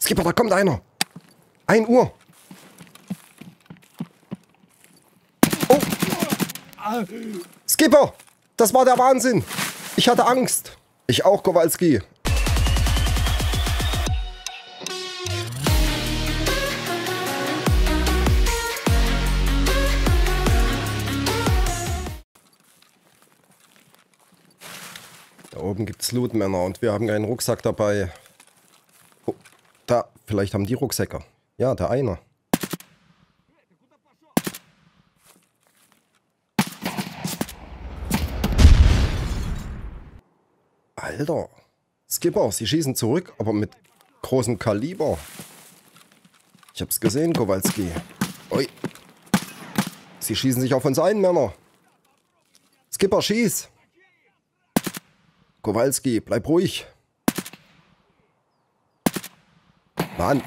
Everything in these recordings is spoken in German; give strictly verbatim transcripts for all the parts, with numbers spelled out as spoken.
Skipper, da kommt einer. ein Uhr. Oh. Skipper, das war der Wahnsinn. Ich hatte Angst. Ich auch, Kowalski. Da oben gibt es Lootmänner und wir haben keinen Rucksack dabei. Oh, da, vielleicht haben die Rucksäcke. Ja, der eine. Alter. Skipper, sie schießen zurück, aber mit großem Kaliber. Ich hab's gesehen, Kowalski. Oi. Sie schießen sich auf uns ein, Männer. Skipper, schieß! Kowalski, bleib ruhig. Mann.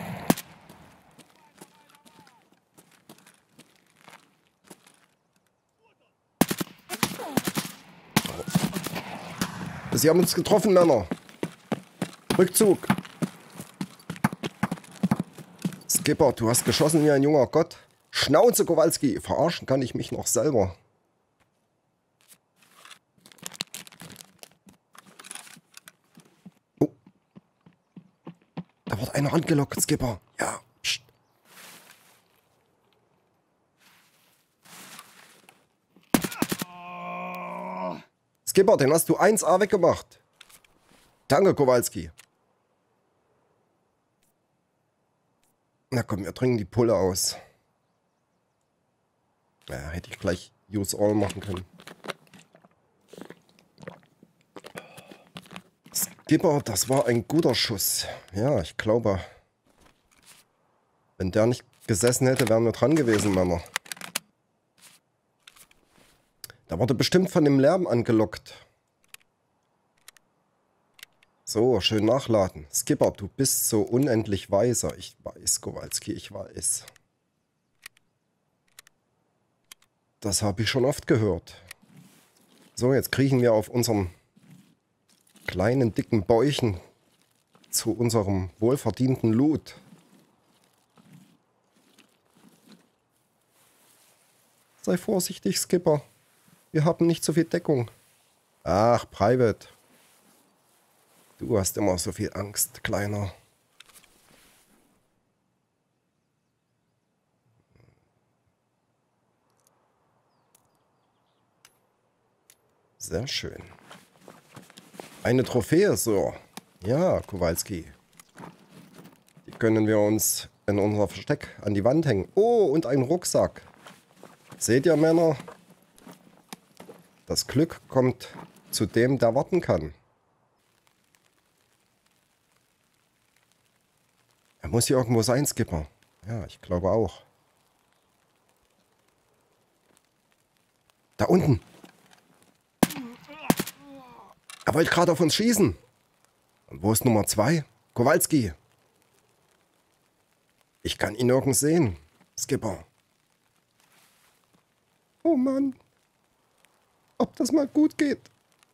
Sie haben uns getroffen, Männer. Rückzug. Skipper, du hast geschossen wie ein junger Gott. Schnauze, Kowalski. Verarschen kann ich mich noch selber. Da wird einer angelockt, Skipper. Ja. Psst. Skipper, den hast du eins A weggemacht. Danke, Kowalski. Na komm, wir trinken die Pulle aus. Ja, hätte ich gleich Use All machen können. Skipper, das war ein guter Schuss. Ja, ich glaube. Wenn der nicht gesessen hätte, wären wir dran gewesen, Männer. Da wurde bestimmt von dem Lärm angelockt. So, schön nachladen. Skipper, du bist so unendlich weiser. Ich weiß, Kowalski, ich weiß. Das habe ich schon oft gehört. So, jetzt kriechen wir auf unseren kleinen, dicken Bäuchen zu unserem wohlverdienten Loot. Sei vorsichtig, Skipper. Wir haben nicht so viel Deckung. Ach, Private. Du hast immer so viel Angst, Kleiner. Sehr schön. Eine Trophäe, so. Ja, Kowalski. Die können wir uns in unser Versteck an die Wand hängen. Oh, und einen Rucksack. Seht ihr, Männer? Das Glück kommt zu dem, der warten kann. Er muss hier irgendwo sein, Skipper. Ja, ich glaube auch. Da unten. Er wollte gerade auf uns schießen. Und wo ist Nummer zwei? Kowalski. Ich kann ihn nirgends sehen, Skipper. Oh Mann. Ob das mal gut geht.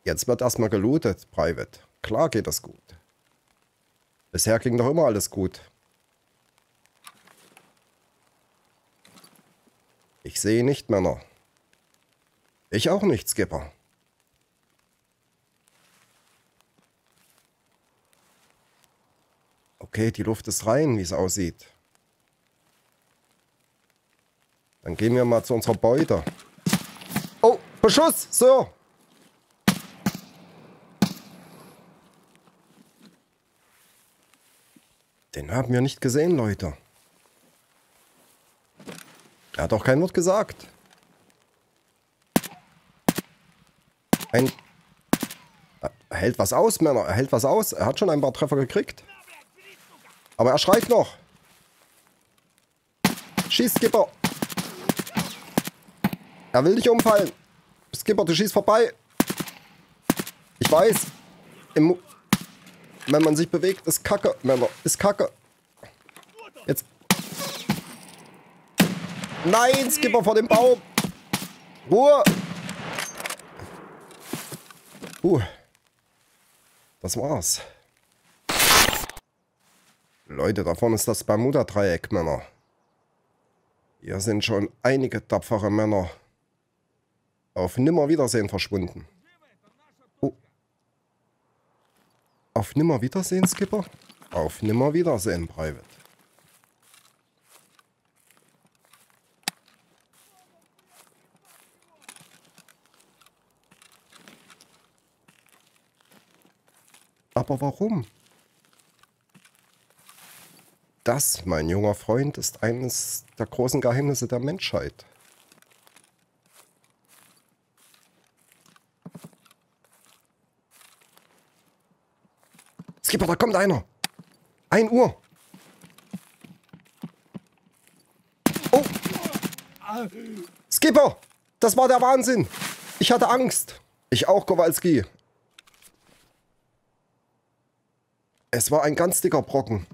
Jetzt wird erstmal gelootet, Private. Klar geht das gut. Bisher ging doch immer alles gut. Ich sehe nicht, Männer. Ich auch nicht, Skipper. Okay, die Luft ist rein, wie es aussieht. Dann gehen wir mal zu unserer Beute. Oh, Beschuss, Sir! Den haben wir nicht gesehen, Leute. Er hat auch kein Wort gesagt. Ein... Er hält was aus, Männer. Er hält was aus. Er hat schon ein paar Treffer gekriegt. Aber er schreit noch. Schieß, Skipper. Er will nicht umfallen. Skipper, du schießt vorbei. Ich weiß. Im Wenn man sich bewegt, ist Kacke. Männer, ist Kacke. Jetzt. Nein, Skipper, vor dem Baum. Ruhe. Uh. Das war's. Leute, da vorne ist das Bermuda-Dreieck, Männer. Hier sind schon einige tapfere Männer auf Nimmerwiedersehen verschwunden. Oh. Auf Nimmerwiedersehen, Skipper? Auf Nimmerwiedersehen, Private. Aber warum? Das, mein junger Freund, ist eines der großen Geheimnisse der Menschheit. Skipper, da kommt einer! ein Uhr! Oh! Skipper! Das war der Wahnsinn! Ich hatte Angst! Ich auch, Kowalski! Es war ein ganz dicker Brocken.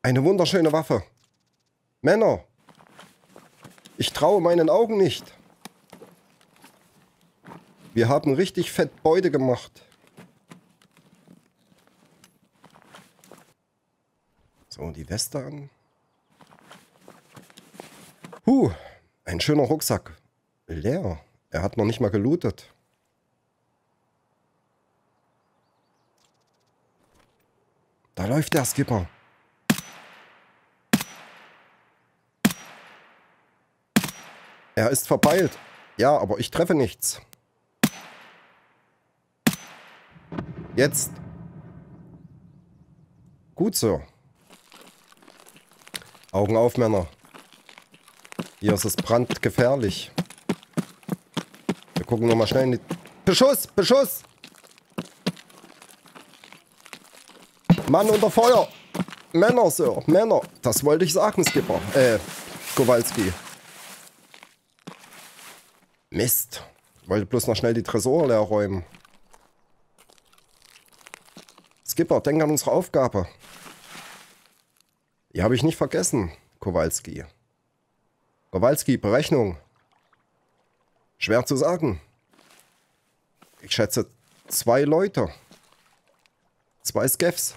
Eine wunderschöne Waffe. Männer, ich traue meinen Augen nicht. Wir haben richtig fett Beute gemacht. So, die Weste an. Huh, ein schöner Rucksack. Leer. Er hat noch nicht mal gelootet. Da läuft der Skipper. Er ist verpeilt. Ja, aber ich treffe nichts. Jetzt. Gut so. Augen auf, Männer. Hier ist es brandgefährlich. Wir gucken nochmal schnell in die... Beschuss! Beschuss! Mann unter Feuer! Männer, Sir! Männer! Das wollte ich sagen, Skipper. Äh, Kowalski. Mist. Ich wollte bloß noch schnell die Tresore leer räumen. Skipper, denk an unsere Aufgabe. Die habe ich nicht vergessen, Kowalski. Kowalski, Berechnung. Schwer zu sagen. Ich schätze zwei Leute. Zwei Scavs.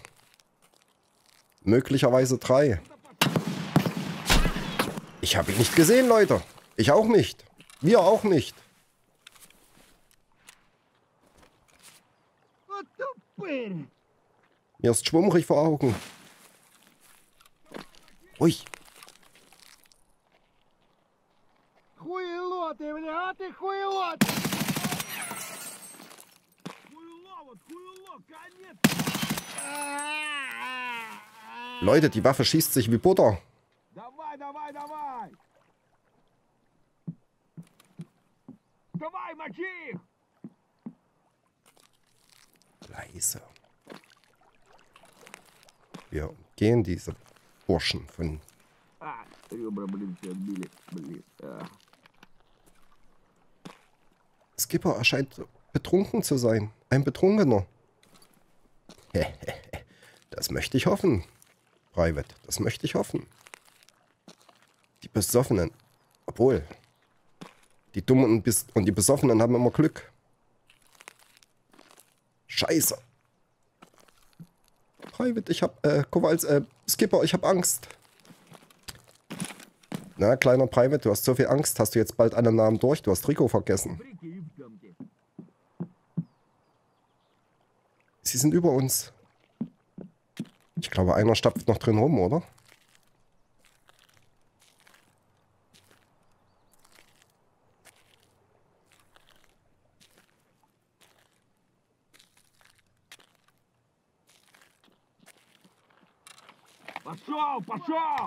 Möglicherweise drei. Ich habe ihn nicht gesehen, Leute. Ich auch nicht. Wir auch nicht. Mir ist schwummrig vor Augen. Ui. Leute, die Waffe schießt sich wie Butter. Leise. Wir umgehen diese Burschen von... Skipper erscheint betrunken zu sein. Ein Betrunkener. Das möchte ich hoffen, Private. Das möchte ich hoffen. Die Besoffenen. Obwohl... Die Dummen und die Besoffenen haben immer Glück. Scheiße. Private, ich hab, äh, Kowals, äh, Skipper, ich hab Angst. Na, kleiner Private, du hast so viel Angst, hast du jetzt bald einen Namen durch? Du hast Rico vergessen. Sie sind über uns. Ich glaube, einer stapft noch drin rum, oder?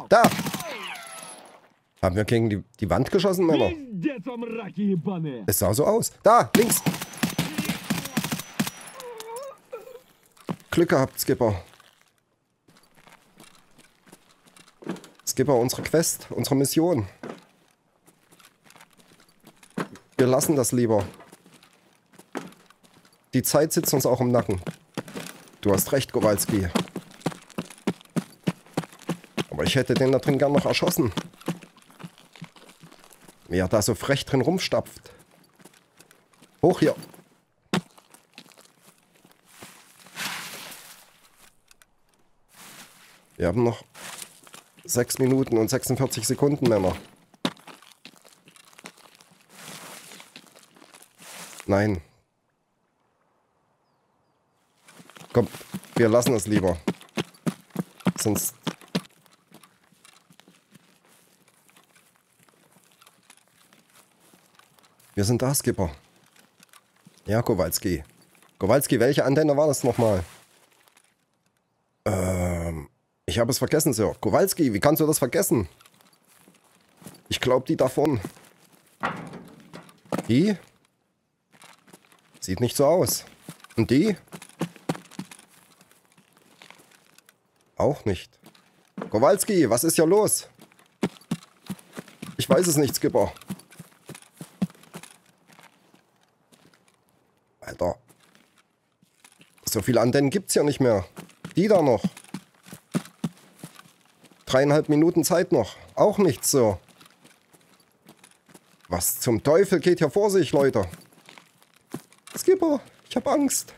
Da! Haben wir gegen die, die Wand geschossen, Männer? Es sah so aus. Da, links! Glück gehabt, Skipper. Skipper, unsere Quest, unsere Mission. Wir lassen das lieber. Die Zeit sitzt uns auch im Nacken. Du hast recht, Kowalski. Ich hätte den da drin gern noch erschossen. Wie er da so frech drin rumstapft. Hoch hier. Wir haben noch sechs Minuten und sechsundvierzig Sekunden, Männer. Nein. Komm, wir lassen es lieber. Sonst... Wir sind da, Skipper. Ja, Kowalski. Kowalski, welche Antenne war das nochmal? Ähm, ich habe es vergessen, Sir. Kowalski, wie kannst du das vergessen? Ich glaube, die da vorne. Die? Sieht nicht so aus. Und die? Auch nicht. Kowalski, was ist hier los? Ich weiß es nicht, Skipper. Alter. So viele Antennen gibt es ja nicht mehr. Die da noch. Dreieinhalb Minuten Zeit noch. Auch nichts, so. Was zum Teufel geht hier vor sich, Leute? Skipper, ich habe Angst.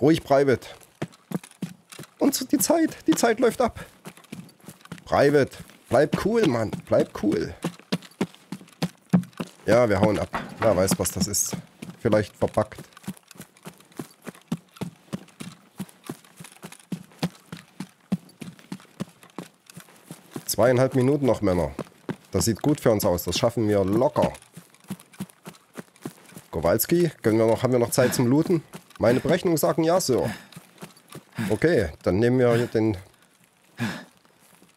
Ruhig, Private. Und die Zeit, die Zeit läuft ab. Private, bleib cool, Mann. Bleib cool. Ja, wir hauen ab. Wer weiß, was das ist. Vielleicht verpackt. Zweieinhalb Minuten noch, Männer. Das sieht gut für uns aus. Das schaffen wir locker. Kowalski, können wir noch, haben wir noch Zeit zum Looten? Meine Berechnungen sagen ja, Sir. Okay, dann nehmen wir hier den,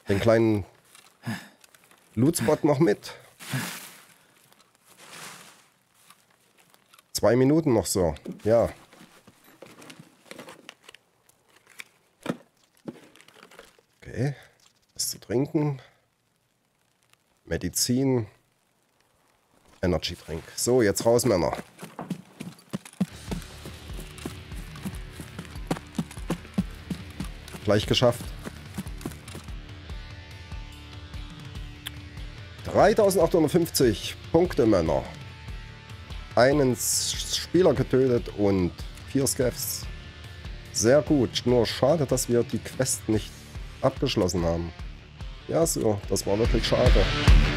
den kleinen Lootspot noch mit. Zwei Minuten noch, so. Ja. Okay. Was zu trinken. Medizin. Energy Drink. So, jetzt raus, Männer. Gleich geschafft. dreitausendachthundertfünfzig Punkte, Männer. Einen Spieler getötet und vier Scavs. Sehr gut. Nur schade, dass wir die Quest nicht abgeschlossen haben. Ja, so. Das war wirklich schade.